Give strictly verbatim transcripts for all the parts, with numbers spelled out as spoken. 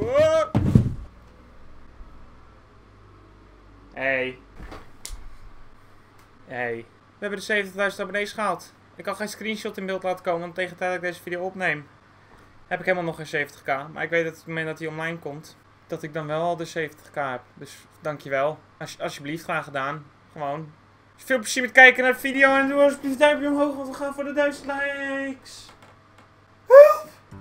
Oh. Hey. Hey. We hebben de zeventigduizend abonnees gehaald. Ik kan geen screenshot in beeld laten komen, want tegen de tijd dat ik deze video opneem, heb ik helemaal nog geen zeventig k. Maar ik weet dat op het moment dat hij online komt, dat ik dan wel al de zeventig k heb. Dus dankjewel. Als, alsjeblieft, graag gedaan. Gewoon. Dus veel plezier met kijken naar de video en doe alsjeblieft een duimpje omhoog, want we gaan voor de duizend likes.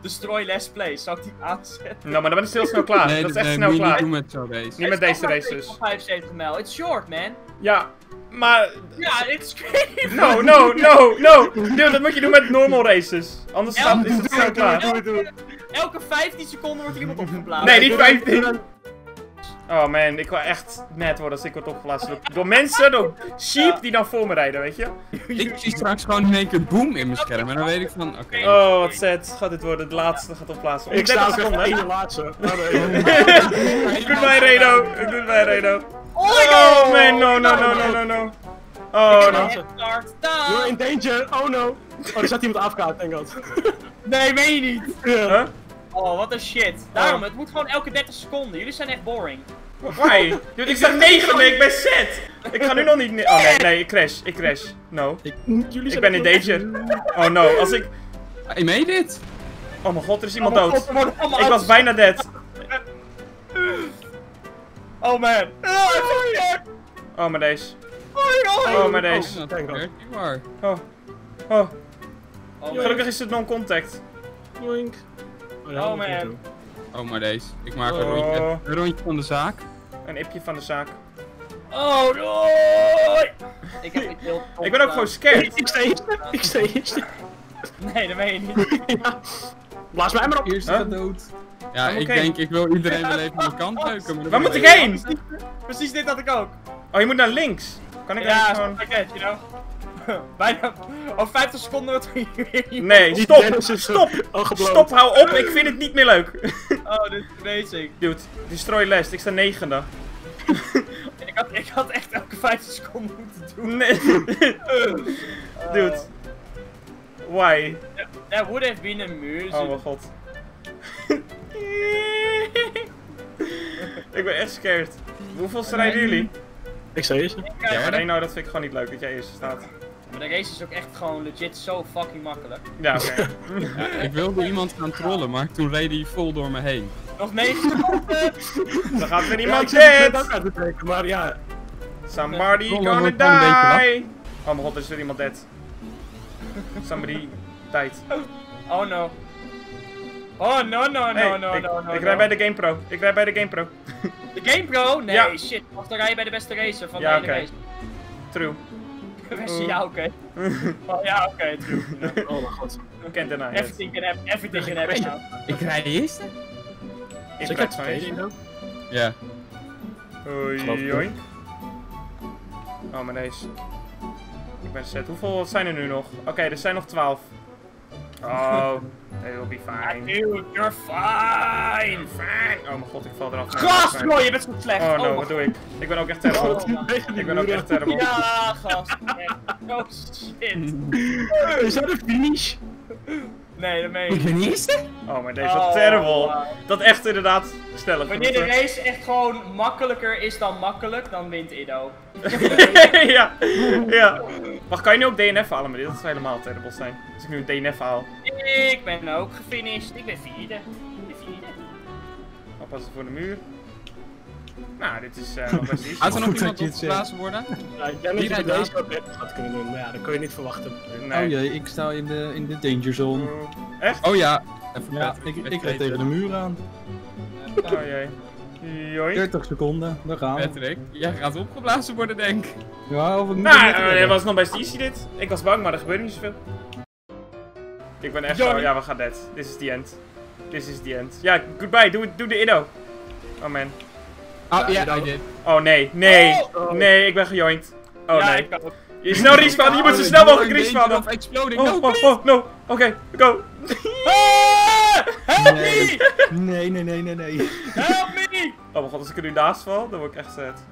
Destroy Last Play, zou ik die aanzetten? Nou, maar dan ben ik heel snel klaar. Nee, dat is echt nee, snel nee, klaar. Niet met zo deze. Niet met deze race dus. vijfenzeventig mijl, it's short man. Ja, maar... Ja, it's crazy. No, no, no, no. Dude, dat moet je doen met normal races. Anders elke, is het snel klaar. Doe, doe, doe. Elke vijftien seconden wordt iemand opgeblazen. Nee, niet vijftien. Oh man, ik wil echt mad worden als ik word opgeblazen door, door mensen, door sheep die dan voor me rijden, weet je? Ik zie straks gewoon in één keer boom in mijn scherm en dan weet ik van, oké. Okay. Oh, wat zet. Gaat dit worden, de laatste gaat opblazen. Ik sta ook echt in de laatste. Goodbye Reno, goodbye Reno. Oh man, no, no, no, no, no, no. Oh no. You're in danger, oh no. Oh, er zat iemand afgehaald, denk ik. Nee, meen je niet. Huh? Oh, wat een shit. Daarom, oh. Het moet gewoon elke dertig seconden. Jullie zijn echt boring. Why? Dude, ik sta negen mee, ik ben set! Ik ga nu nog niet... Oh nee, nee, ik crash, ik crash. No. Ik, jullie ik ben in danger. Oh no, als ik... I made it! Oh mijn god, er is iemand oh, dood. God, oh, ik was bijna dead. Oh man. Oh maar deze. Oh maar deze. Oh, oh, oh. oh. oh. oh Gelukkig is het non-contact. Yoink. Oh man. Oh maar deze. Ik maak oh. een, rondje, een rondje van de zaak. Een ipje van de zaak. Oh doei! Ik heb niet heel Ik ben ook gewoon scared. Ik sta hier. Ik sta hier. Nee, dat meen je niet. Ja. Blaas mij maar op. Eerst huh? dood. Ja, oh, okay. Ik denk ik wil iedereen wel even aan de kant leuken. Waar moet ik heen? Precies dit had ik ook. Oh, je moet naar links. Kan ik ja, gewoon... pakket, you know? Bijna. Al vijftig seconden wordt hier. Nee, stop! Stop! Stop, hou op! Ik vind het niet meer leuk. Oh, dit is amazing. Dude, destroy last. Ik sta negende. ik, had, ik had echt elke vijftig seconden moeten doen. Nee. Dude. Why? That, that would have been amusing. Oh mijn god. Ik ben echt scared. Hoeveel rijden jullie? Ik sta eerst. Ja, maar Reno, dat vind ik gewoon niet leuk dat jij eerst staat. Maar de race is ook echt gewoon legit zo fucking makkelijk. Ja, oké. Okay. Ja, ik wilde iemand gaan trollen, maar toen reed hij vol door me heen. Nog negen seconden! Dan gaat weer iemand zitten! Ja, ik zit er maar ja. Somebody gonna die! die. Oh mijn god, er is weer iemand dead. Somebody died. Oh no. Oh no, no, no, hey, no, no, ik, no, no. Ik rijd bij de GamePro. Ik rijd bij de GamePro. De GamePro? Nee, ja. shit. Of dan rij je bij de beste racer van ja, de hele okay. race. True. Uh. Ja, oké. Okay. Oh, ja, oké, okay, true. Yeah. Oh mijn god. We kent daarna. Everything can happen. Everything can happen. Ik rijd de eerste. Ik rijd de tweede. Ja. Oei, oei. Oh, maar deze. Ik ben set. Hoeveel zijn er nu nog? Oké, okay, er zijn nog twaalf. Oh, it will be fine. Dude, you're fine, fine. Oh mijn god, ik val eraf. Gast, bro, je bent zo slecht. Oh no, oh, wat doe ik? Ik ben ook echt terrible. Oh, ik ben ook echt terrible. Ja, gast. Oh shit. Is dat een finish? Nee, dat meen ik niet. Oh, maar deze is oh, terrible. Uh, dat echt inderdaad stellig. Wanneer de race echt gewoon makkelijker is dan makkelijk, dan wint Ido. ja, ja. Wacht, kan je nu ook D N F halen? Maar dit is helemaal terrible zijn. Als ik nu een D N F haal. Ik ben ook gefinished. Ik ben vierde. Ik ben vierde. Oppassen voor de muur. Nou, dit is uh, nog best iets. Had er nog iemand opgeblazen worden? Ja, ik denk dat je deze had kunnen doen, maar ja, dat kun je niet verwachten. Nee. Oh jee, ik sta in de, in de danger zone. Uh, echt? Oh ja, even ja, ik, ik, ik rijd tegen de muur aan. Oh jee. Joi. dertig seconden, daar gaan we. Patrick, jij gaat opgeblazen worden, denk ik. Ja, of ik moet. Nou, dat uh, was nog best easy dit. Ik was bang, maar er gebeurde niet zoveel. Ik ben echt zo, oh, ja, we gaan dead. This is the end. This is the end. Ja, goodbye, doe, doe de Ido. Oh man. Oh, ja, yeah, I did. Oh nee, nee, oh, nee, ik ben gejoind. Oh ja, nee. Je snel respawnen, je moet zo snel mogelijk respawnen. Of exploding. Oh, no, oh, oh, no. Oké, okay, go. Help nee. me! Nee, nee, nee, nee, nee. Help me! Oh mijn god, als ik er nu naast val, dan word ik echt zet.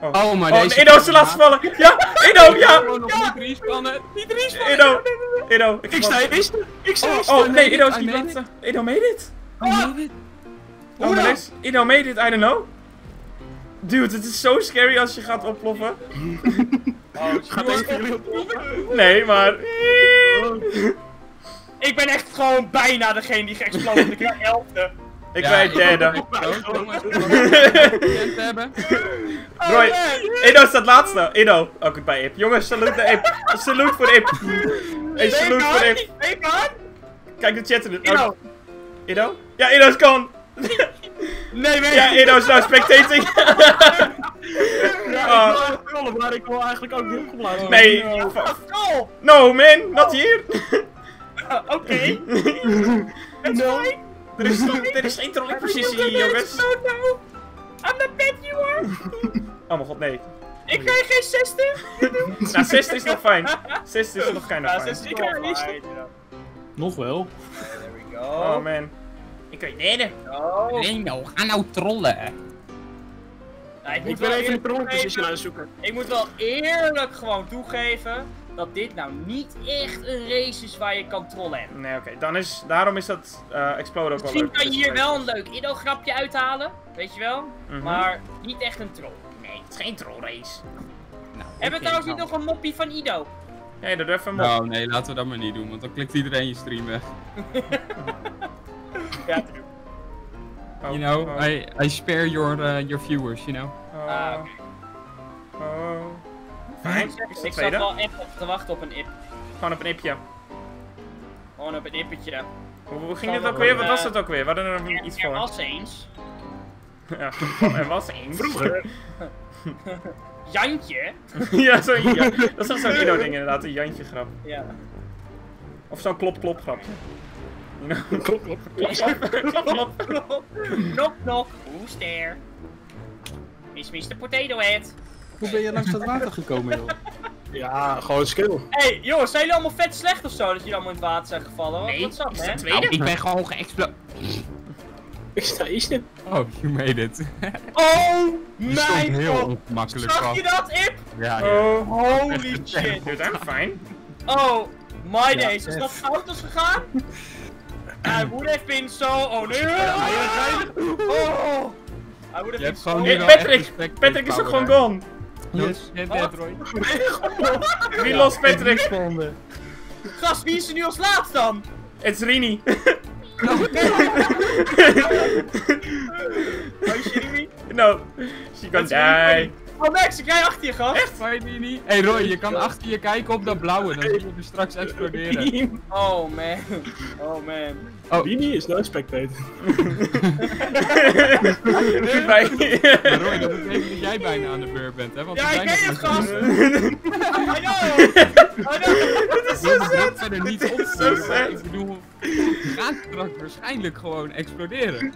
Oh, oh maar oh, deze... Ido is de laatste vallen. Ja, Ido, ja! Niet respawnen, niet respawnen. Ido, Ido. Ik sta eerst. Ik sta eerst. Oh nee, Ido is niet laatste. Ido, meen dit? Oh, made it? Oh, oh, next, you know, made it, I don't know. Dude, het is zo scary als je gaat opploffen. Oh, gaat even opploffen? Nee, maar... Ik ben echt gewoon bijna degene die geëxplodeerd. Ik ben elfde. Ik ja, ben derde. Ik ben Eno staat laatste. Eno. Oh, goodbye, Ip. Jongens, salute de Ip. Salute voor Ip. Hey, salute voor Ip. Kijk de chat in het. Eno. Eno? Ja, Eno is gone. Nee, nee. Ja, Eno is nou spectating. Ja, ik wil filmen, maar ik wil eigenlijk ook niet opgeblazen. Nee. No, man. Not here. Oké. That's Er is, toch, er is geen trolley-precisie, jongens. No. I'm the pet you are. Oh mijn god, nee. Ik krijg geen zestig. Nou, zestig is nog fijn. zestig is nog geen fijn. Ik krijg niet fijn. Nog wel. There we go. Oh man. Ik kan je derde. No. Reno, ga nou trollen. Nou, ik moet ik wel even een trolley-precisie aanzoeken. Ik moet wel eerlijk gewoon toegeven dat dit nou niet echt een race is waar je kan trollen hebben. Nee, oké. Okay. Dan is... Daarom is dat uh, Explode ook wel leuk. Misschien kan je hier wel een leuk Inno-grapje uithalen. Weet je wel? Mm-hmm. Maar niet echt een troll. Nee, het is geen trollrace. Nou, hebben we trouwens niet nog een moppie van Ido? Nee, dat durf een moppie. Nou, nee, laten we dat maar niet doen. Want dan klikt iedereen je stream weg. Ja, true. You know, oh. I, I spare your, uh, your viewers, you know? Ah, oké. Fijn. Ik zat wel echt op te wachten op een ip. Gewoon op een ipje. Gewoon op een ippetje. Hoe, hoe ging dit ook weer? Wat was dat ook weer? We hadden er nog iets voor. Er was eens. Ja, er was eens. Vroeger. Jantje? Ja, zo'n ja. Dat is zo'n Ino ding inderdaad, een Jantje grap. Ja. Of zo'n klop-klop grapje. Klop-klop. Klop-klop. Klop-klop. Hoester. Is mister Potato Head. Hoe ben je langs dat water gekomen, joh? Ja, gewoon skill. Hey, joh, zijn jullie allemaal vet slecht of zo? Dat jullie allemaal in het water zijn gevallen? Wat, nee, wat zat, is dat tweede? Nou, ik ben gewoon geëxplo... Ik sta iets in. Oh, you made it. Oh, mijn god. Stond heel ongemakkelijk. Zag je dat, Ip? Ja, ja. Oh, holy shit. Dude, I'm fine. Oh, my days. Is dat fout als gegaan? I would have been so... Oh, nee. Oh. I would have been so... Hey, Patrick. Patrick is ook gewoon gone. Yes, jij bent Roy. Wie lost Patrick? Gast, wie is er nu als laatst dan? Het is Rini. No. Oh, is Rini? No. She can die. Oh, Max, ik rij achter je, gast. Echt? Hoi, Rini. Hé, Roy, je kan achter je kijken op dat blauwe. Dan zie je er straks exploderen. Oh, man. Oh, man. Oh, Rini is nou spectator. Maar Roy, dat betekent dat jij bijna aan de beurt bent, hè? Want ja, ik ken je, gast. I know. I know. Dat is zo zet. Verder niet opstellen. Ik bedoel, het gaat straks waarschijnlijk gewoon exploderen.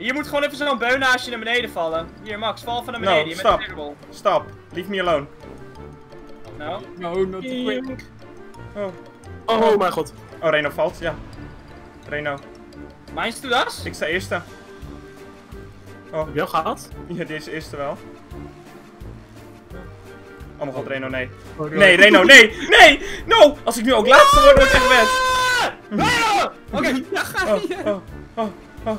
Je moet gewoon even zo'n beun naast je naar beneden vallen. Hier, Max, val van naar beneden. No, je stop. Bent terrible. Stop. Leave me alone. No? No, not too quick. Oh. Oh, oh mijn god. Oh, Reno valt, ja. Reno. Mijn is das? Ik sta eerste. Oh. Heb je al gehad? Ja, deze eerste wel. Oh mijn god, Reno, nee. Oh, nee, Reno, nee! Nee! No! Als ik nu ook laatste word, word ik echt weg. Reno! Oké, ja, ga je. Oh, oh, oh.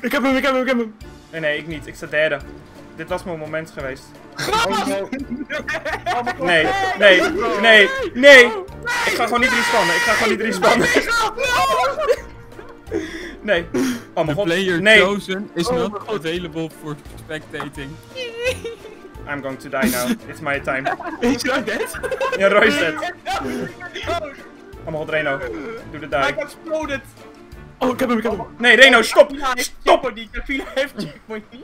Ik heb hem, ik heb hem, ik heb hem! Nee, nee, ik niet. Ik sta derde. Dit was mijn moment geweest. Oh, no. Nee, nee, nee, nee! Ik ga gewoon niet respawnen, ik ga gewoon niet respawnen. Nee. Oh mijn god, nee! The player is not available for spectating. I'm going to die now. It's my time. Is Roy dead? Ja, Roy is dead. Oh mijn god, Reno. Doe de die. I exploded! Oh, ik heb hem, ik heb hem. Nee, Reno, stop! Stop! Ik heeft checkpoint niet.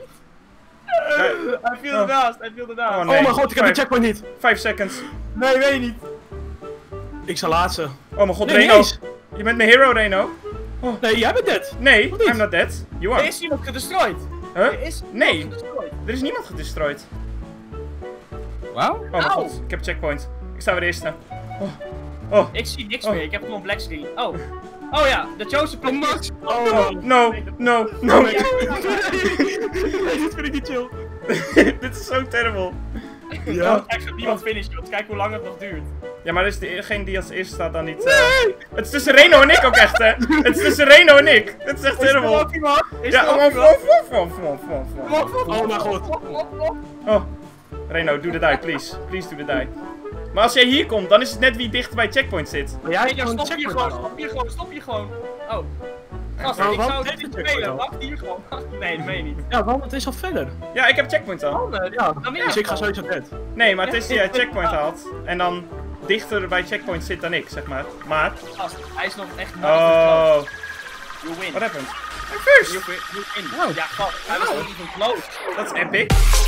Hij viel ernaast, hij viel ernaast. Oh mijn god, ik heb de checkpoint niet. Vijf seconds. Nee, weet niet. Ik zal laatste. Oh mijn god, Reno. Je bent mijn hero, Reno. Nee, jij bent dead. Nee, I'm not dead. You are. Er is iemand gedestrooid. Huh? Nee, er is niemand gedestrooid. Wauw? Oh mijn god, ik heb checkpoint. Ik sta weer eerste. Oh. Ik zie niks meer, ik heb gewoon black screen. Oh. Oh ja, de chosen plek. Max! Oh no, no, no! Dit vind ik niet chill. Dit is zo terrible. Ja. Dan kijk ik op niemand finishen, want kijk hoe lang het nog duurt. Ja, maar dat is degene die als eerste staat dan niet. Uh... Nee! Het is tussen Reno en ik ook echt, hè? Het is tussen Reno en ik. Dat is echt helemaal. Is er is ja, oh, oh, oh, oh, oh, oh, mijn god. Oh, Reno, doe de die, please. Please, doe de die. Maar als jij hier komt, dan is het net wie dicht bij checkpoint zit. Maar jij, ja, stop hier gewoon, stop hier gewoon, stop hier gewoon. Oh. Gast, ik zou het niet spelen, wacht hier gewoon. Nee, dat meen je niet. Ja, want het is al verder. Ja, ik heb checkpoint al. Ja, dus ik ga sowieso net. Nee, maar het is dat jij checkpoint haalt en dan dichter bij checkpoint zit dan ik, zeg maar. Maar... Gast, hij is nog echt... Oh. You win. What happened? I first! You win. Ja, gast, hij was nog niet close. Dat is epic.